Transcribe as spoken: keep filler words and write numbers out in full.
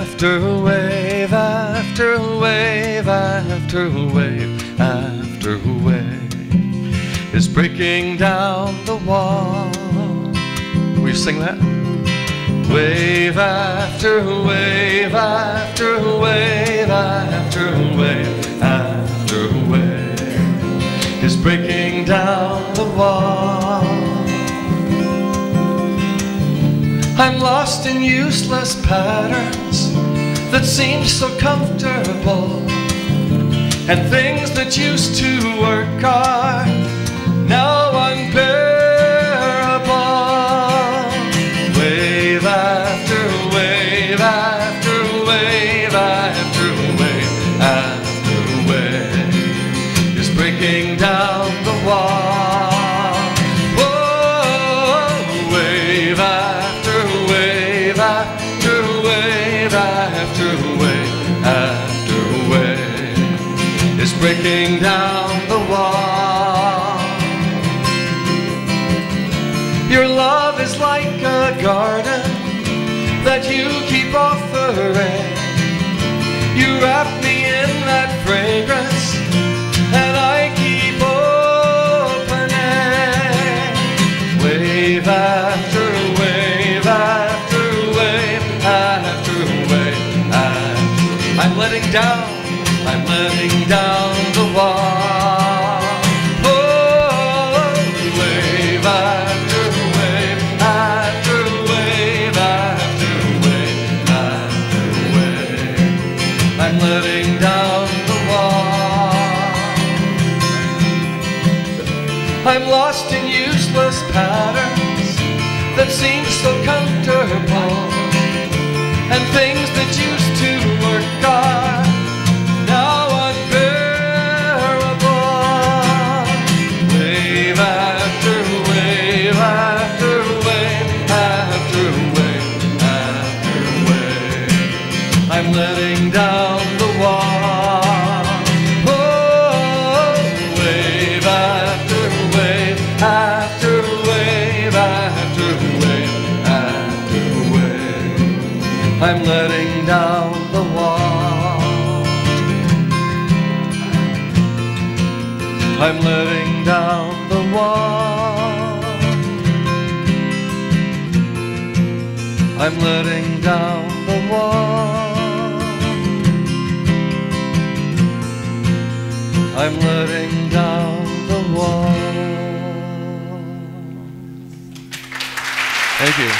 after a wave, after a wave, after a wave, after a wave is breaking down the wall. We sing that. Wave after wave, after wave, after wave, after wave is breaking down the wall. I'm lost in useless patterns that seem so comfortable, and things that used to work are now unbearable. Wave after wave, after wave, after wave, after wave is breaking down the wall. Whoa, wave after after wave, after wave, after wave is breaking down the wall. Your love is like a garden that you keep offering. You wrap me in that fragrance and I keep opening. Wave after wave, after I'm letting down, I'm letting down the wall. Oh, wave after wave, after wave, after wave, after wave, I'm letting down the wall. I'm lost in useless patterns that seem so comfortable, and things that used to work are now unbearable. Wave after wave, after wave, after wave, after wave, I'm letting down the wall. Oh, wave after wave, after wave, after wave, after wave, I'm letting down the wall. I'm letting down the wall. I'm letting down the wall. I'm letting down the wall. Thank you.